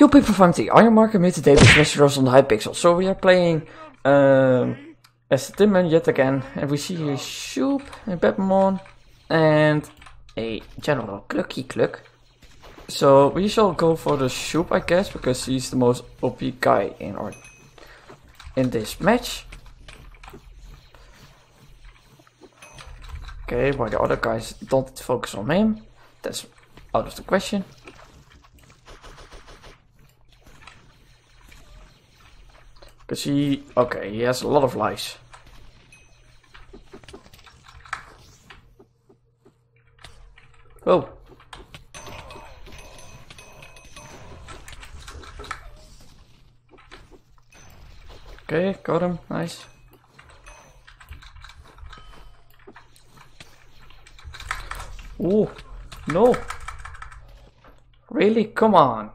Youpik performed the Iron Mark and made the David Westeros on the Hypixel. So we are playing as the Tin Man yet again, and we see a Shoop, a Batmon, and a General Clucky Cluck. So we shall go for the Shoop, I guess, because he's the most OP guy in this match. Okay, why the other guys don't focus on him? That's out of the question. Because he, okay, he has a lot of lives. Oh. Okay, got him, nice. Oh, no. Really? Come on.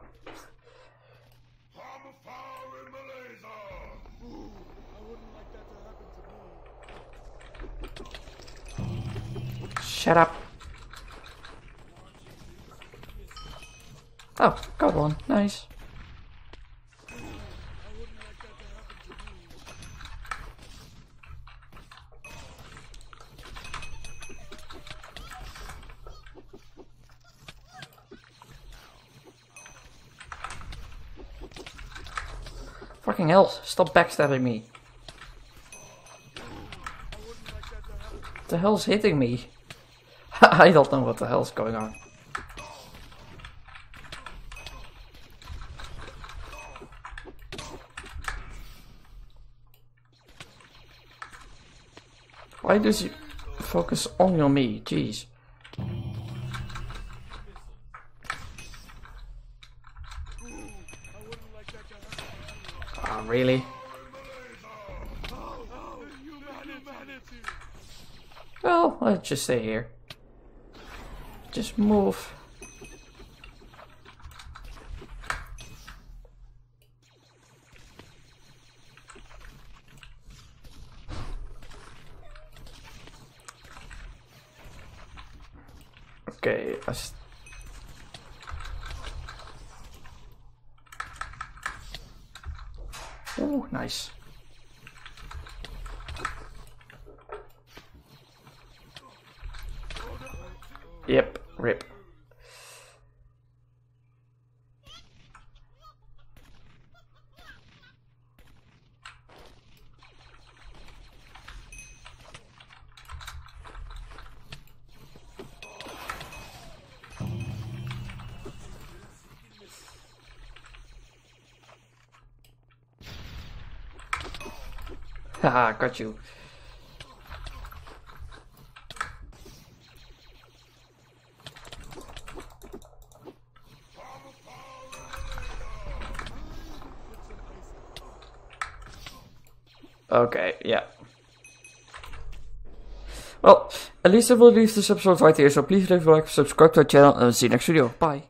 Shut up. Oh, got one. Nice. Fucking hell, stop backstabbing me. What the hell's hitting me? I don't know what the hell's going on. Why does he focus only on me? Jeez. Ah, really? Well, let's just stay here. Just move. Okay, oh, nice. Yep. Rip. Haha, got you. Okay, yeah. Well, at least I will leave this episode right here, so please leave a like, subscribe to our channel, and see you next video. Bye.